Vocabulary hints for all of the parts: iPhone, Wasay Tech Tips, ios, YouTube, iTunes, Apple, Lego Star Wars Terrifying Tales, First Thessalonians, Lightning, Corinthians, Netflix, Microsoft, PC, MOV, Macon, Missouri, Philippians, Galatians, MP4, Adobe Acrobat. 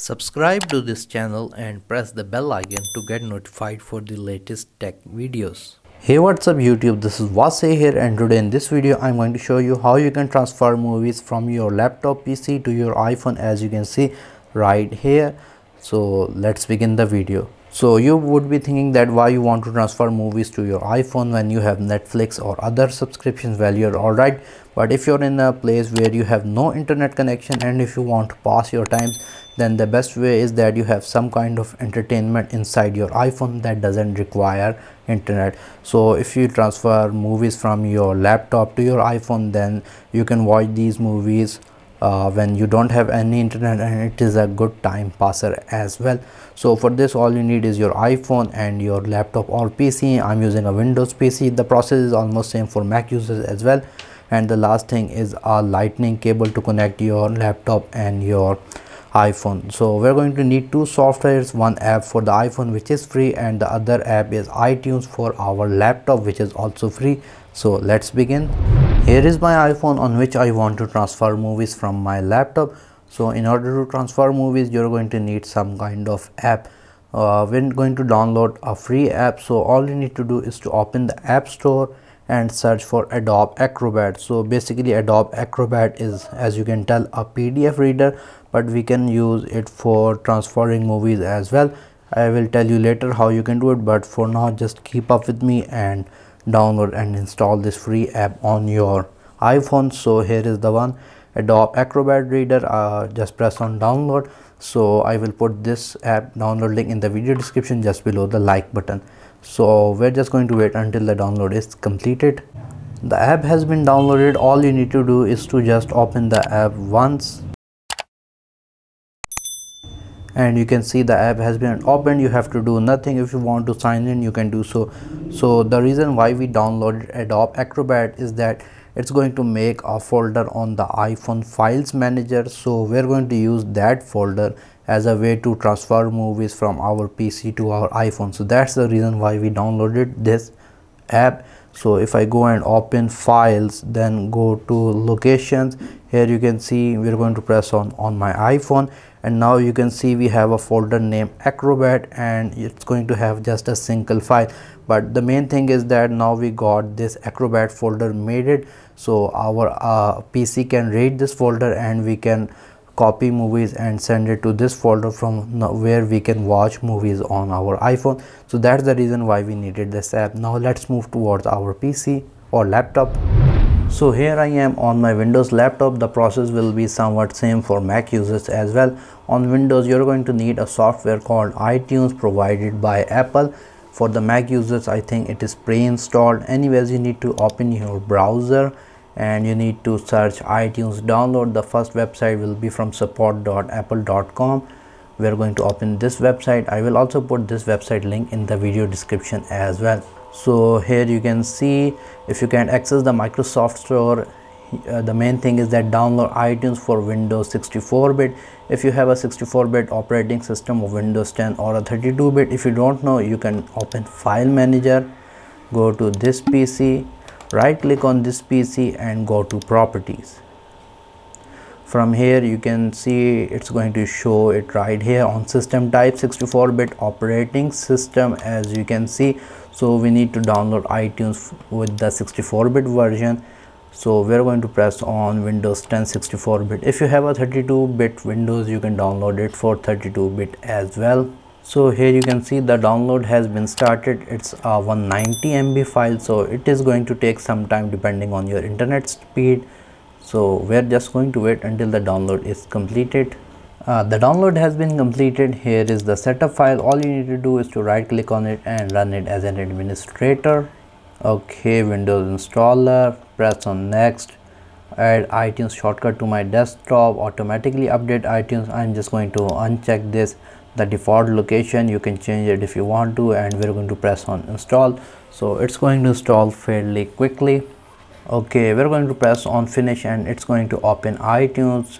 Subscribe to this channel and press the bell icon to get notified for the latest tech videos. Hey, what's up YouTube, this is Wasay here, and today in this video I'm going to show you how you can transfer movies from your laptop PC to your iPhone, as you can see right here. So let's begin the video. So you would be thinking that why you want to transfer movies to your iPhone when you have Netflix or other subscriptions. Well, you're alright, but if you're in a place where you have no internet connection and if you want to pass your time, then the best way is that you have some kind of entertainment inside your iPhone that doesn't require internet. So if you transfer movies from your laptop to your iPhone, then you can watch these movies when you don't have any internet, and it is a good time passer as well. So for this, all you need is your iPhone and your laptop or PC. I'm using a Windows PC. The process is almost same for Mac users as well. And the last thing is a Lightning cable to connect your laptop and your iPhone. So we're going to need two softwares, one app for the iPhone which is free, and the other app is iTunes for our laptop, which is also free. So let's begin. Here is my iPhone on which I want to transfer movies from my laptop. So in order to transfer movies, you're going to need some kind of app. We're going to download a free app. So all you need to do is to open the App Store and search for Adobe Acrobat. So basically Adobe Acrobat is, as you can tell, a PDF reader, but we can use it for transferring movies as well. I will tell you later how you can do it, but for now just keep up with me and download and install this free app on your iPhone. So here is the one, Adobe Acrobat reader. Just press on download. So I will put this app download link in the video description just below the like button. So we're just going to wait until the download is completed. The app has been downloaded. All you need to do is to just open the app once, and you can see the app has been opened. You have to do nothing. If you want to sign in, you can do so. So the reason why we downloaded Adobe Acrobat is that it's going to make a folder on the iPhone files manager. So we're going to use that folder as a way to transfer movies from our PC to our iPhone. So that's the reason why we downloaded this app. So if I go and open files, then go to locations, here you can see we're going to press on my iPhone, and now you can see we have a folder named Acrobat, and it's going to have just a single file. But the main thing is that now we got this Acrobat folder made it, so our PC can read this folder and we can copy movies and send it to this folder from where we can watch movies on our iPhone. So that's the reason why we needed this app. Now let's move towards our PC or laptop. So here I am on my Windows laptop. The process will be somewhat same for Mac users as well. On Windows, you're going to need a software called iTunes provided by Apple. For the Mac users, I think it is pre-installed. Anyways, you need to open your browser and you need to search iTunes download. The first website will be from support.apple.com. We are going to open this website. I will also put this website link in the video description as well. So here you can see if you can access the Microsoft Store. The main thing is that download iTunes for Windows 64-bit. If you have a 64-bit operating system of Windows 10 or a 32-bit, if you don't know, you can open File Manager, go to this PC, right click on this PC and go to properties. From here you can see it's going to show it right here on system type 64-bit operating system, as you can see. So we need to download iTunes with the 64-bit version. So we're going to press on Windows 10 64-bit. If you have a 32-bit Windows, you can download it for 32-bit as well. So here you can see the download has been started. It's a 190 MB file, so it is going to take some time depending on your internet speed. So we're just going to wait until the download is completed. The download has been completed. Here is the setup file. All you need to do is to right click on it and run it as an administrator. Okay, Windows installer, press on next. Add iTunes shortcut to my desktop, automatically update iTunes. I'm just going to uncheck this. The default location, you can change it if you want to, and we're going to press on install. So it's going to install fairly quickly. Okay, we're going to press on finish and it's going to open iTunes.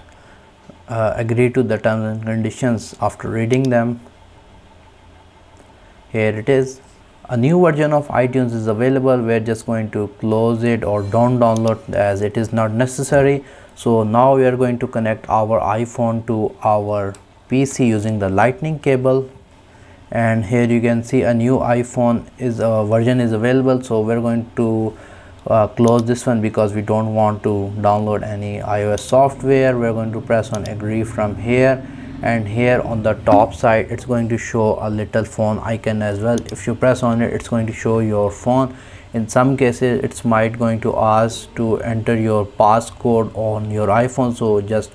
Agree to the terms and conditions after reading them. Here it is. A new version of iTunes is available. We're just going to close it or don't download, as it is not necessary. So now we are going to connect our iPhone to our PC using the Lightning cable. And here you can see a new iPhone version is available, so we're going to close this one because we don't want to download any iOS software. We're going to press on agree from here, and here on the top side it's going to show a little phone icon as well. If you press on it, it's going to show your phone. In some cases it's might going to ask to enter your passcode on your iPhone, so just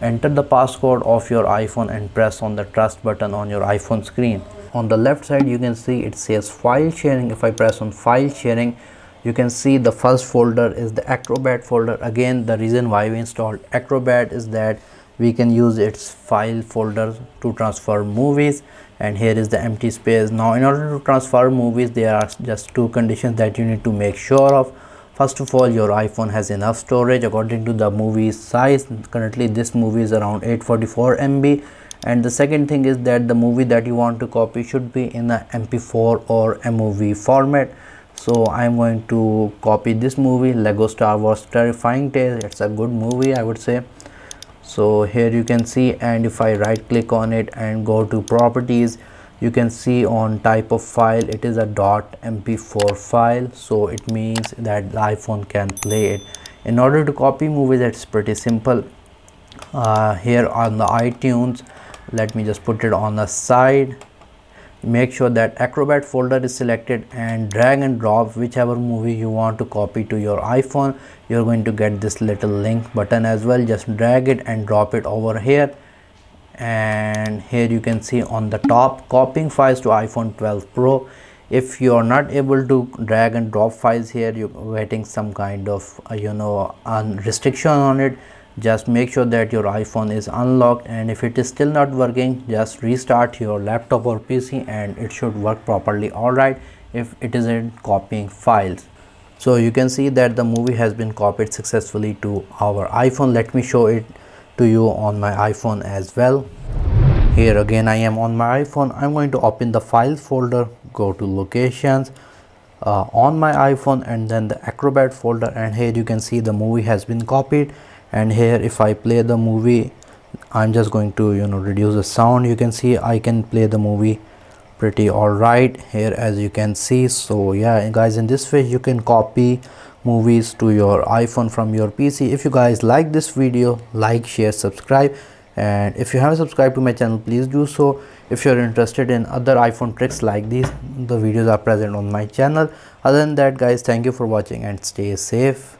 enter the passcode of your iPhone and press on the trust button on your iPhone screen. On the left side you can see it says file sharing. If I press on file sharing, you can see the first folder is the Acrobat folder. Again, the reason why we installed Acrobat is that we can use its file folder to transfer movies, and here is the empty space. Now in order to transfer movies, there are just two conditions that you need to make sure of. First of all, your iPhone has enough storage according to the movie size. Currently this movie is around 844 MB, and the second thing is that the movie that you want to copy should be in a MP4 or MOV format. So I'm going to copy this movie, Lego Star Wars Terrifying Tales. It's a good movie, I would say. So here you can see, and if I right click on it and go to properties, you can see on type of file it is a .mp4 file, so it means that the iPhone can play it. In order to copy movies, it's pretty simple. Here on the iTunes, let me just put it on the side. Make sure that Acrobat folder is selected and drag and drop whichever movie you want to copy to your iPhone. You're going to get this little link button as well. Just drag it and drop it over here, and here you can see on the top, copying files to iPhone 12 Pro. If you are not able to drag and drop files here, you're getting some kind of restriction on it. Just make sure that your iPhone is unlocked, and if it is still not working, just restart your laptop or PC and it should work properly. Alright, if it isn't copying files. So you can see that the movie has been copied successfully to our iPhone. Let me show it to you on my iPhone as well. Here again I am on my iPhone. I'm going to open the files folder, go to locations on my iPhone, and then the Acrobat folder, and here you can see the movie has been copied. And here if I play the movie, I'm just going to reduce the sound. You can see I can play the movie pretty alright here, as you can see. So yeah guys, in this way you can copy movies to your iPhone from your PC. If you guys like this video, like, share, subscribe, and if you haven't subscribed to my channel, please do so. If you're interested in other iPhone tricks like these, the videos are present on my channel. Other than that guys, thank you for watching and stay safe.